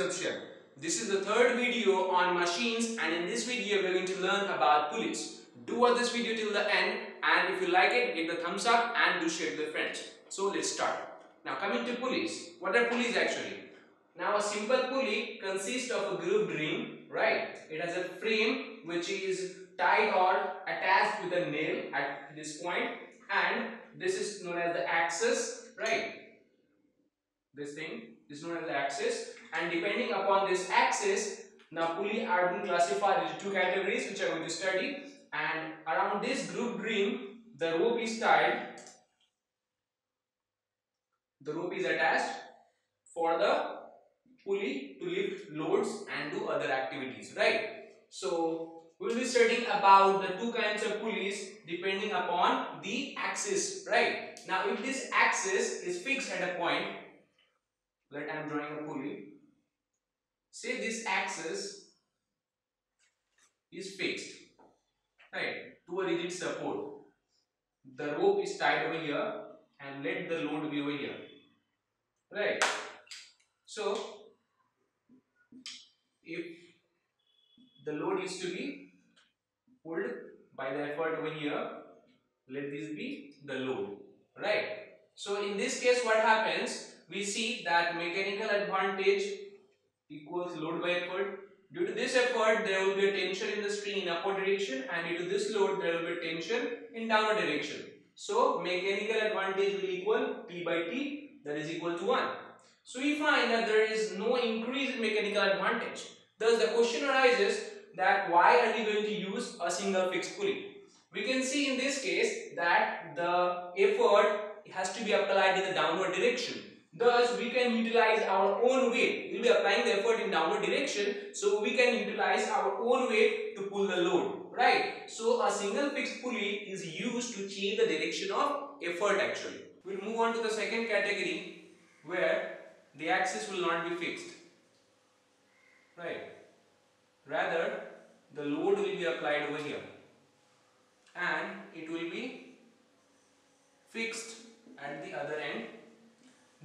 reception. This is the third video on machines, and in this video we are going to learn about pulleys. Do watch this video till the end, and if you like it, give the thumbs up and do share with your friends. So let's start. Now coming to pulleys. What are pulleys actually? Now a simple pulley consists of a grooved ring, right? It has a frame which is tied or attached with a nail at this point, and this is known as the axis, right? This thing is known as the axis, and depending upon this axis, now pulley are being classified into two categories which I am going to study. And around this grooved ring, the rope is tied, the rope is attached for the pulley to lift loads and do other activities, right? So we'll be studying about the two kinds of pulleys depending upon the axis, right? Now if this axis is fixed at a point, let I'm drawing a pulley. Say this axis is fixed, right, to a rigid support. The rope is tied over here and let the load be over here, right? So if the load is to be pulled by the effort over here, let this be the load, right? So in this case what happens, we see that mechanical advantage equals load by effort. Due to this effort there will be a tension in the string in upward direction, and due to this load there will be a tension in downward direction. So mechanical advantage will equal P by T, that is equal to 1. So we find that there is no increase in mechanical advantage. Thus the question arises that why are we going to use a single fixed pulley? We can see in this case that the effort has to be applied in the downward direction. Thus we can utilize our own weight. We will be applying the effort in downward direction, so we can utilize our own weight to pull the load, right? So a single fixed pulley is used to change the direction of effort actually. We will move on to the second category where the axis will not be fixed, right? Rather, the load will be applied over here and it will be fixed at the other end.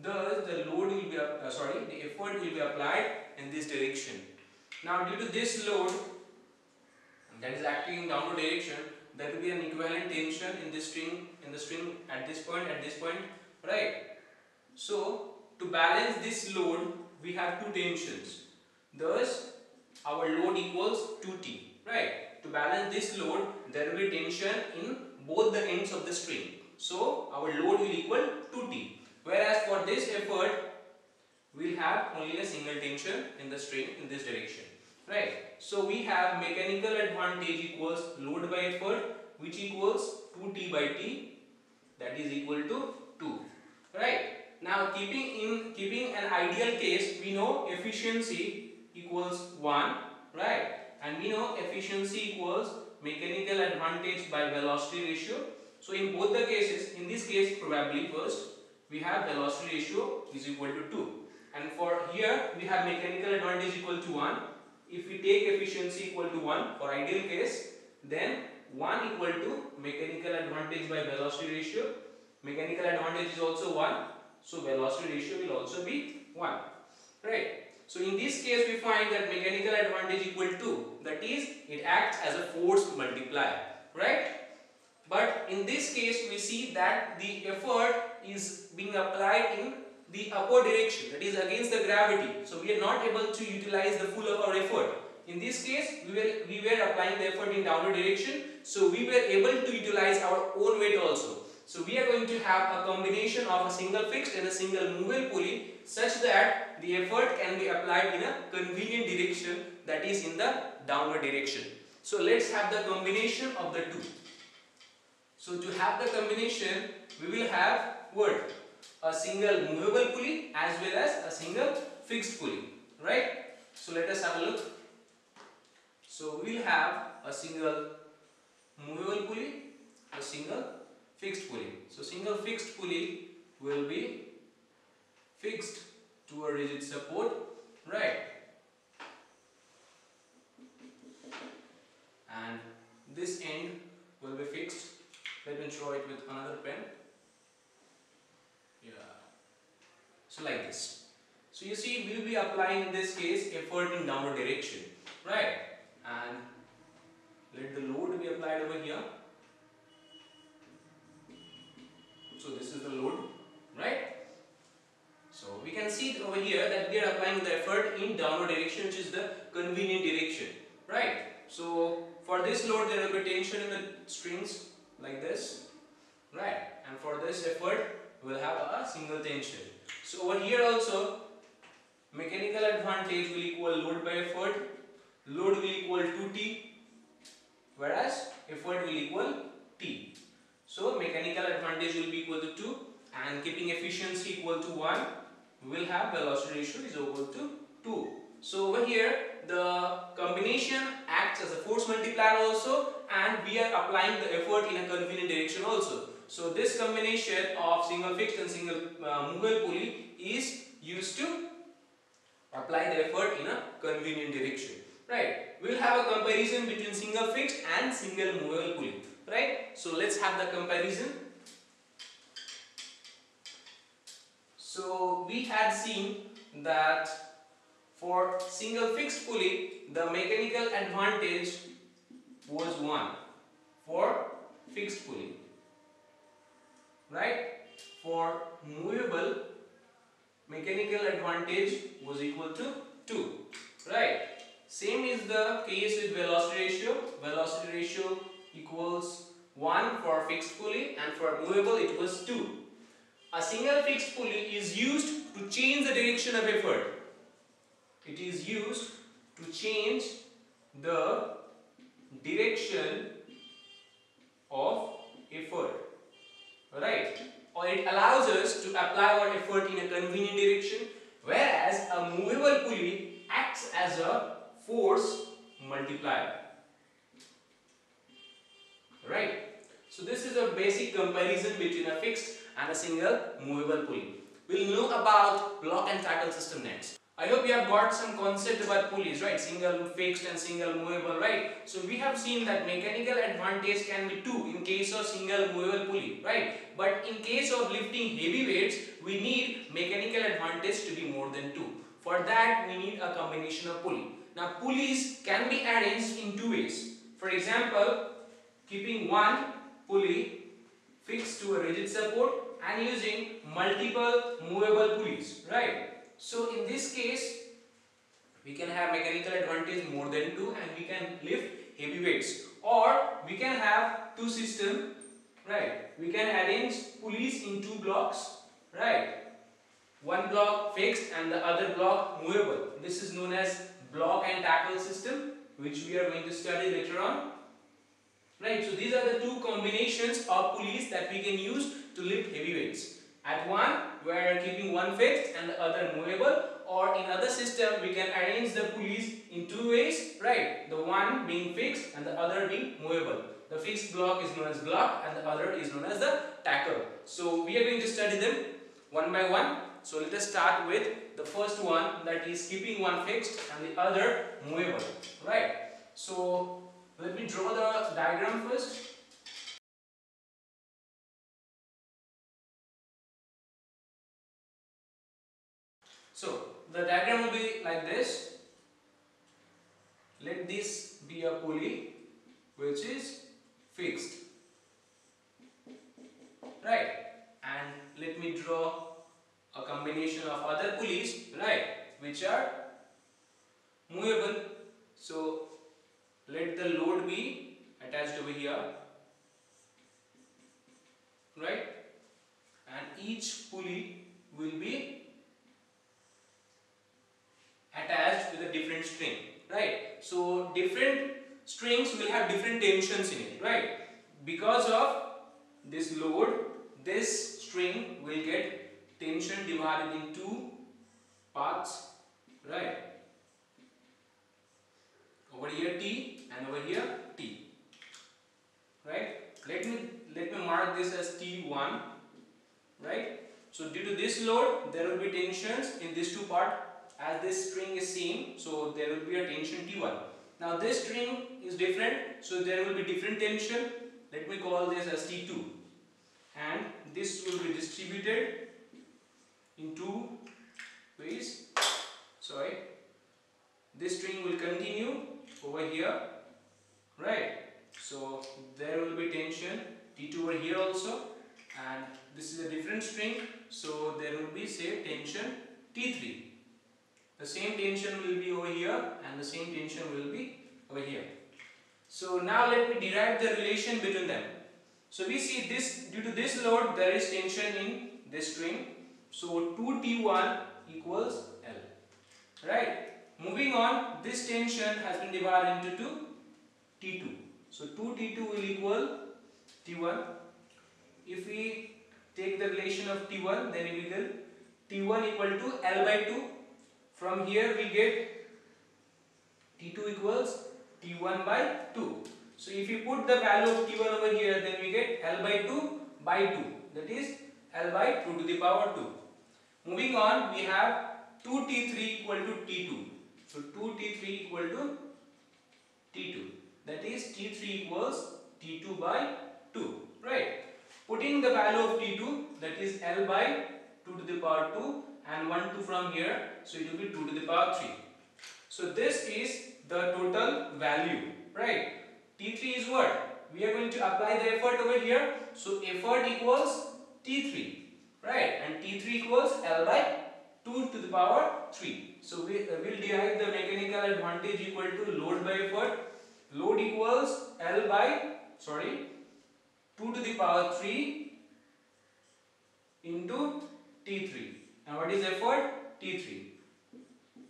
Thus, the load will be the effort will be applied in this direction. Now, due to this load that is acting in downward direction, there will be an equivalent tension in this string, at this point, right? So, to balance this load, we have two tensions. Thus, our load equals 2T, right? To balance this load, there will be tension in both the ends of the string. So, our load will equal 2T. Whereas for this effort, we'll have only a single tension in the string in this direction, right? So, we have mechanical advantage equals load by effort, which equals 2T by T, that is equal to 2, right? Now, keeping an ideal case, we know efficiency equals 1, right? And we know efficiency equals mechanical advantage by velocity ratio. So in both the cases, in this case probably first, we have velocity ratio is equal to 2. And for here, we have mechanical advantage equal to 1. If we take efficiency equal to 1 for ideal case, then 1 equal to mechanical advantage by velocity ratio. Mechanical advantage is also 1. So velocity ratio will also be 1, right? So in this case we find that mechanical advantage equal to 2, that is it acts as a force multiplier, right? But in this case we see that the effort is being applied in the upward direction, that is against the gravity. So we are not able to utilize the full of our effort. In this case we were applying the effort in downward direction, so we were able to utilize our own weight also. So we are going to have a combination of a single fixed and a single movable pulley such that the effort can be applied in a convenient direction, that is in the downward direction. So let's have the combination of the two. So to have the combination we will have what? A single movable pulley as well as a single fixed pulley, right? So let us have a look. So we will have a single movable pulley, a single fixed pulley. So single fixed pulley will be fixed to a rigid support, right? And this end will be fixed. Let me draw it with another pen. Yeah. So like this. So So you see, we will be applying in this case effort in downward direction, right? And let the load be applied over here. So this is the load, right? So we can see over here that we are applying the effort in downward direction, which is the convenient direction, right? So for this load there will be tension in the strings like this, right? And for this effort we will have a single tension. So over here also mechanical advantage will equal load by effort, load will equal 2t, whereas effort will equal t. So mechanical advantage will be equal to 2, and keeping efficiency equal to 1, we will have velocity ratio is equal to 2. So over here the combination acts as a force multiplier also, and we are applying the effort in a convenient direction also. So this combination of single fixed and single movable pulley is used to apply the effort in a convenient direction, right? We'll have a comparison between single fixed and single movable pulley, right? So let's have the comparison. So we had seen that for single fixed pulley the mechanical advantage was 1 for fixed pulley, right? For movable, mechanical advantage was equal to 2, right? Same is the case with velocity ratio equals 1 for fixed pulley, and for movable it was 2. A single fixed pulley is used to change the direction of effort. It is used to change the direction of effort, right? Or it allows us to apply our effort in a convenient direction, whereas a movable pulley acts as a force multiplier, right? So this is a basic comparison between a fixed and a single movable pulley. We'll know about block and tackle system next. I hope you have got some concept about pulleys, right? Single fixed and single movable, right? So we have seen that mechanical advantage can be 2 in case of single movable pulley, right? But in case of lifting heavy weights, we need mechanical advantage to be more than 2. For that, we need a combination of pulley. Now, pulleys can be arranged in 2 ways. For example, keeping one pulley fixed to a rigid support and using multiple movable pulleys, right? So in this case, we can have mechanical advantage more than 2, and we can lift heavy weights. Or we can have 2 system, right? We can arrange pulleys in 2 blocks, right? One block fixed and the other block movable. This is known as block and tackle system, which we are going to study later on, right? So these are the 2 combinations of pulleys that we can use to lift heavy weights. At one, we are keeping one fixed and the other movable, or in other system we can arrange the pulleys in 2 ways, right? The one being fixed and the other being movable. The fixed block is known as block and the other is known as the tackle. So we are going to study them one by one. So let us start with the first one, that is keeping one fixed and the other movable, right? So let me draw the diagram first. So the diagram will be like this. Let this be a pulley which is fixed, right? And let me draw a combination of other pulleys, right, which are movable. So let the load be attached over here, right? And each pulley will be attached with a different string, right? So different strings will have different tensions in it, right? Because of this load, this string will get tension divided in 2 parts, right? Over here T and over here T, right? Let me mark this as T1, right? So due to this load, there will be tensions in these 2 parts. As this string is same, so there will be a tension T1. Now this string is different, so there will be different tension. Let me call this as T2. And this will be distributed in 2 ways. over here, right? So there will be tension T2 over here also, and this is a different string, so there will be, say, tension T3. The same tension will be over here and the same tension will be over here. So now let me derive the relation between them. So we see this, due to this load there is tension in this string. So 2T1 equals L. Right. Moving on, this tension has been divided into two T2. So 2T2 will equal T1. If we take the relation of T1, then we will T1 equal to L by 2. From here we get T2 equals T1 by 2. So if you put the value of T1 over here, then we get L by 2, that is L by 2 to the power 2. Moving on, we have 2T3 equal to T2. So 2T3 equal to T2, that is T3 equals T2 by 2, right? Putting the value of T2, that is L by 2 to the power 2, and 1, 2 from here, so it will be 2 to the power 3. So this is the total value, right? T3 is what? We are going to apply the effort over here, so effort equals T3, right? And T3 equals L by 2 to the power 3. So we will derive the mechanical advantage equal to load by effort. Load equals L by, 2 to the power 3 into T3. Now what is effort? T3.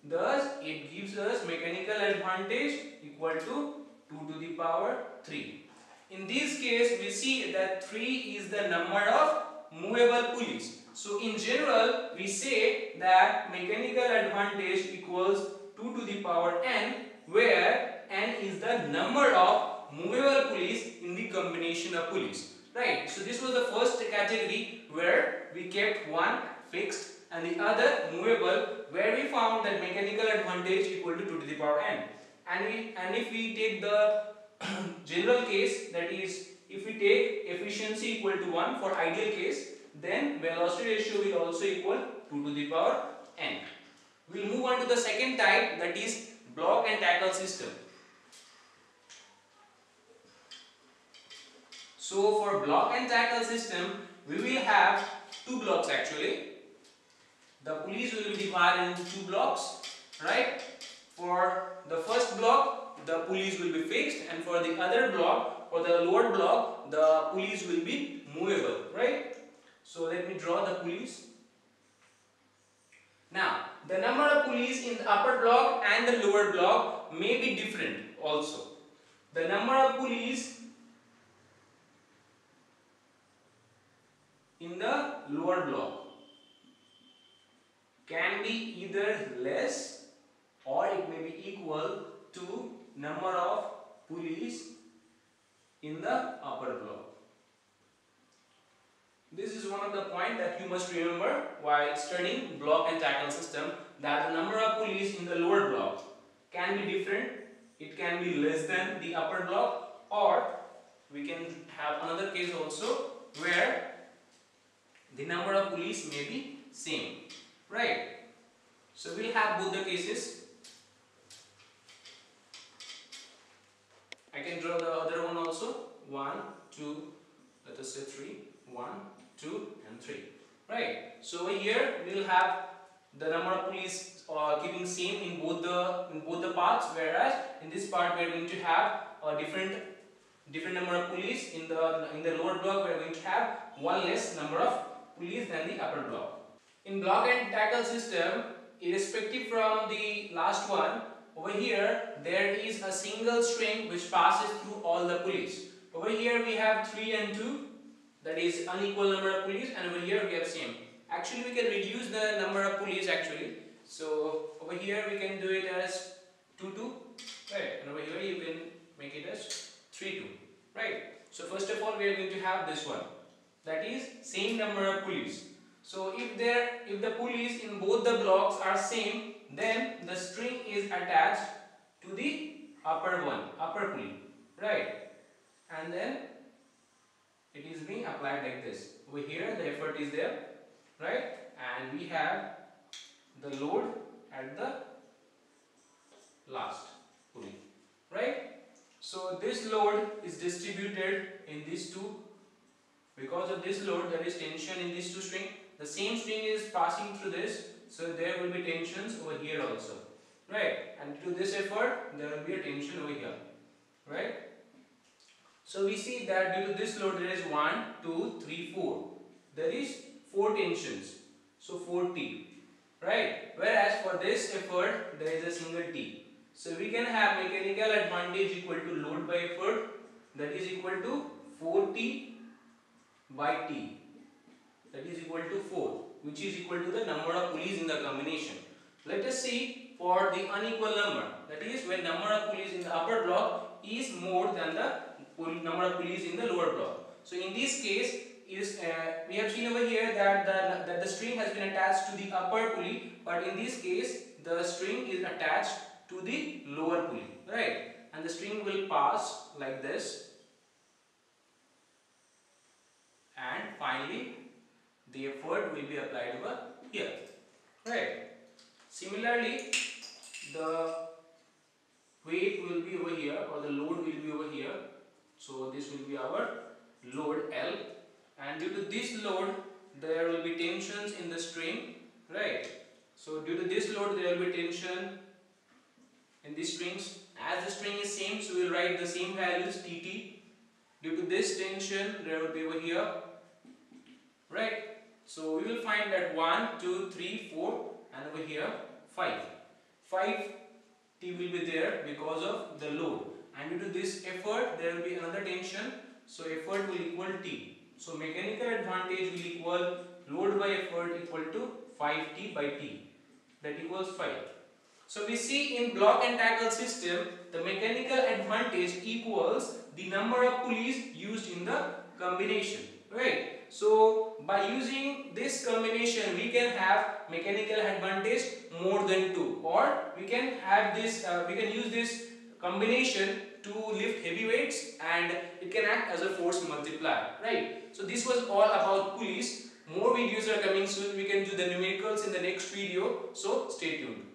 Thus it gives us mechanical advantage equal to 2 to the power 3. In this case we see that 3 is the number of movable pulleys. So in general we say that mechanical advantage equals 2 to the power n, where n is the number of movable pulleys in the combination of pulleys. Right. So this was the first category where we kept one fixed and the other movable, where we found that mechanical advantage equal to 2 to the power n. And if we take the general case, that is, if we take efficiency equal to 1 for ideal case, then velocity ratio will also equal 2 to the power n. We will move on to the second type, that is block and tackle system. So for block and tackle system, we will have two blocks actually. The pulleys will be divided into two blocks, right? For the first block, the pulleys will be fixed, and for the other block, or the lower block, the pulleys will be movable, right? So let me draw the pulleys. Now, the number of pulleys in the upper block and the lower block may be different also. The number of pulleys in the lower block can be either less or it may be equal to number of pulleys in the upper block. This is one of the points that you must remember while studying block and tackle system, that the number of pulleys in the lower block can be different. It can be less than the upper block, or we can have another case also where the number of pulleys may be same. Right. So we'll have both the cases. I can draw the other one also. 1, 2, let us say 3. 1, 2 and 3. Right. So here we'll have the number of pulleys keeping same in both the parts, whereas in this part we are going to have a different number of pulleys. In the lower block we are going to have one less number of pulleys than the upper block. In block and tackle system, irrespective from the last one, over here there is a single string which passes through all the pulleys. Over here we have 3 and 2, that is unequal number of pulleys, and over here we have same. Actually we can reduce the number of pulleys actually. So over here we can do it as 2, 2, right, and over here you can make it as 3, 2, right. So first of all we are going to have this one, that is same number of pulleys. So if the pulleys in both the blocks are same, then the string is attached to the upper pulley, right? And then it is being applied like this. Over here the effort is there, right? And we have the load at the last pulley, right? So this load is distributed in these two. Because of this load, there is tension in these two strings. The same string is passing through this, so there will be tensions over here also, right? And to this effort, there will be a tension over here, right? So we see that due to this load, there is 1, 2, 3, 4. There is 4 tensions, so 4T, right? Whereas for this effort, there is a single T. So we can have mechanical advantage equal to load by effort, that is equal to 4T by T, that is equal to 4, which is equal to the number of pulleys in the combination. Let us see for the unequal number, that is when number of pulleys in the upper block is more than the number of pulleys in the lower block. So in this case, we have seen over here that the string has been attached to the upper pulley, but in this case the string is attached to the lower pulley, right? And the string will pass like this, and finally the effort will be applied over here, right? Similarly, the weight will be over here, or the load will be over here. So this will be our load L, and due to this load there will be tensions in the string, right? So due to this load there will be tension in these strings. As the string is same, so we will write the same values TT. Due to this tension there will be over here, right? So we will find that 1, 2, 3, 4 and over here 5. 5 T will be there because of the load, and due to this effort there will be another tension, so effort will equal T. So mechanical advantage will equal load by effort equal to 5T by T, that equals 5. So we see in block and tackle system the mechanical advantage equals the number of pulleys used in the combination, right? So by using this combination we can have mechanical advantage more than 2, or we can have this we can use this combination to lift heavy weights, and it can act as a force multiplier, right? So this was all about pulleys. More videos are coming soon. We can do the numericals in the next video, so stay tuned.